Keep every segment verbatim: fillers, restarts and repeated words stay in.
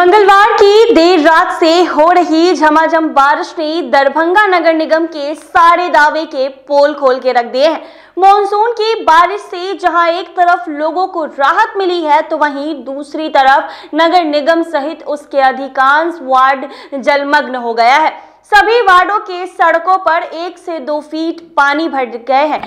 मंगलवार की देर रात से हो रही झमाझम बारिश ने दरभंगा नगर निगम के सारे दावे के पोल खोल के रख दिए हैं। मॉनसून की बारिश से जहां एक तरफ लोगों को राहत मिली है तो वहीं दूसरी तरफ नगर निगम सहित उसके अधिकांश वार्ड जलमग्न हो गया है। सभी वार्डों के सड़कों पर एक से दो फीट पानी भर गए हैं।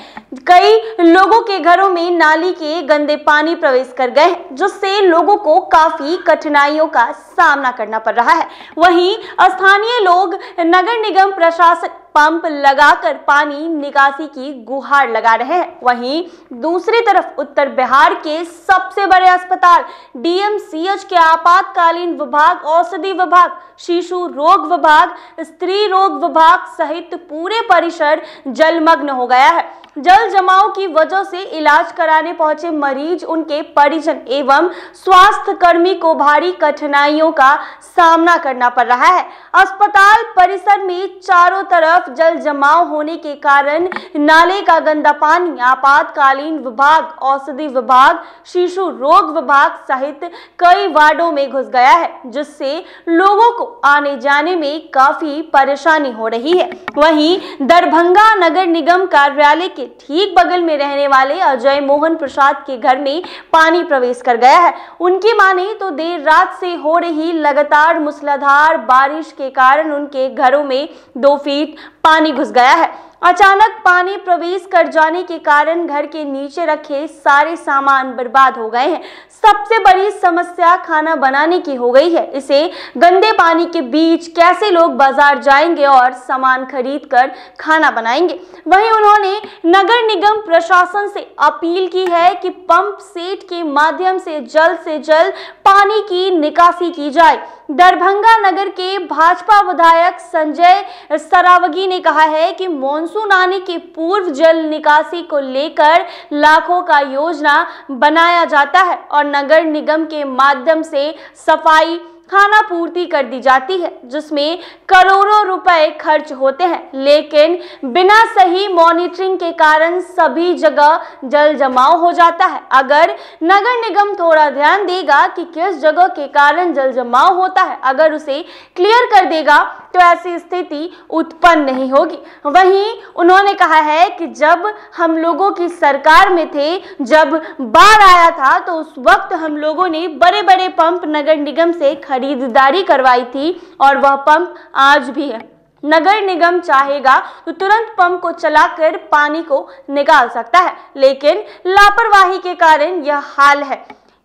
कई लोगों के घरों में नाली के गंदे पानी प्रवेश कर गए हैं, जिससे लोगों को काफी कठिनाइयों का सामना करना पड़ रहा है। वहीं स्थानीय लोग नगर निगम प्रशासन पंप लगाकर पानी निकासी की गुहार लगा रहे हैं। वहीं दूसरी तरफ उत्तर बिहार के सबसे बड़े अस्पताल डी एम सी एच के आपातकालीन विभाग, औषधि विभाग, शिशु रोग विभाग, स्त्री रोग विभाग सहित पूरे परिसर जलमग्न हो गया है। जल जमाव की वजह से इलाज कराने पहुंचे मरीज, उनके परिजन एवं स्वास्थ्य कर्मी को भारी कठिनाइयों का सामना करना पड़ रहा है। अस्पताल परिसर में चारों तरफ जल जमाव होने के कारण नाले का गंदा पानी आपातकालीन विभाग, औषधि विभाग, शिशु रोग विभाग सहित कई वार्डों में घुस गया है, जिससे लोगों को आने जाने में काफी परेशानी हो रही है। वहीं दरभंगा नगर निगम कार्यालय के ठीक बगल में रहने वाले अजय मोहन प्रसाद के घर में पानी प्रवेश कर गया है। उनकी माने तो देर रात से हो रही लगातार मूसलाधार बारिश के कारण उनके घरों में दो फीट पानी घुस गया है। अचानक पानी प्रवेश कर जाने के कारण घर के नीचे रखे सारे सामान बर्बाद हो गए हैं। सबसे बड़ी समस्या खाना बनाने की हो गई है। इसे गंदे पानी के बीच कैसे लोग बाजार जाएंगे और सामान खरीद कर खाना बनाएंगे। वहीं उन्होंने नगर निगम प्रशासन से अपील की है कि पंप सेट के माध्यम से जल्द से जल्द पानी की निकासी की जाए। दरभंगा नगर के भाजपा विधायक संजय सरावगी ने कहा है कि मॉनसून आने के पूर्व जल निकासी को लेकर लाखों का योजना बनाया जाता है और नगर निगम के माध्यम से सफाई, खाना पूर्ति कर दी जाती है, जिसमें करोड़ों रुपए खर्च होते हैं, लेकिन बिना सही मॉनिटरिंग के कारण सभी जगह जल जमाव हो जाता है। अगर नगर निगम थोड़ा ध्यान देगा कि किस जगह के कारण जल जमाव होता है, अगर उसे क्लियर कर देगा तो ऐसी स्थिति उत्पन्न नहीं होगी। वहीं उन्होंने कहा है कि जब हम लोगों की सरकार में थे, जब बाढ़ आया था, तो उस वक्त हम लोगों ने बड़े बड़े पंप नगर निगम से खरीदारी करवाई थी और वह पंप आज भी है। नगर निगम चाहेगा तो तुरंत पंप को चलाकर पानी को निकाल सकता है, लेकिन लापरवाही के कारण यह हाल है।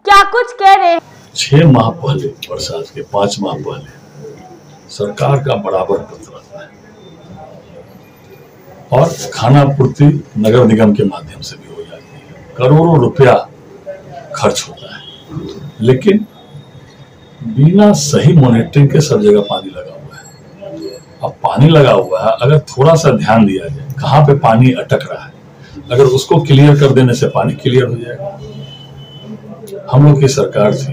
क्या कुछ कह रहे हैं? छह माह पहले, बरसात के पांच माह पहले सरकार का बराबर कतरा है और खाना पूर्ति नगर निगम के माध्यम से भी हो जाती है। करोड़ों रुपया खर्च होता है, लेकिन बिना सही मॉनिटरिंग के सब जगह पानी लगा हुआ है। अब पानी लगा हुआ है, अगर थोड़ा सा ध्यान दिया जाए कहाँ पे पानी अटक रहा है, अगर उसको क्लियर कर देने से पानी क्लियर हो जाएगा। हम लोग की सरकार थी,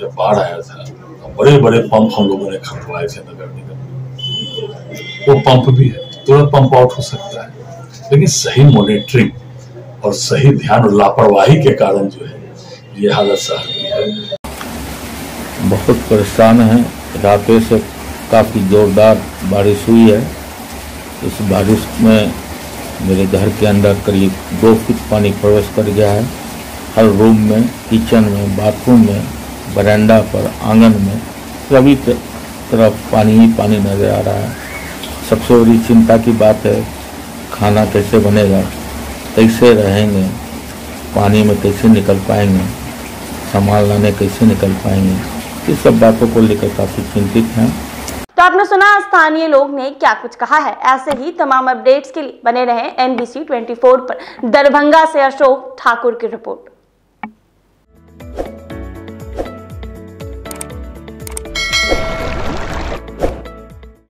जब बाढ़ आया था, बड़े बड़े पंप हम लोगों ने खरीदवाए थे नगर निगम। वो पंप भी है, तुरंत पंप आउट हो सकता है, लेकिन सही मॉनिटरिंग और सही ध्यान और लापरवाही के कारण जो है ये हालत शहर की है। बहुत परेशान हैं। रातों से काफ़ी ज़ोरदार बारिश हुई है। इस बारिश में मेरे घर के अंदर करीब दो फीट पानी प्रवेश कर गया है। हर रूम में, किचन में, बाथरूम में, बरामदा पर, आंगन में, सभी तरफ पानी ही पानी नज़र आ रहा है। सबसे बड़ी चिंता की बात है, खाना कैसे बनेगा, कैसे रहेंगे, पानी में कैसे निकल पाएंगे, सामान लाने कैसे निकल पाएंगे, इस सब बातों को लेकर काफी चिंतित हैं। तो आपने सुना स्थानीय लोग ने क्या कुछ कहा है। ऐसे ही तमाम अपडेट्स के लिए बने रहें एन बी सी चौबीस पर। दरभंगा से अशोक ठाकुर की रिपोर्ट।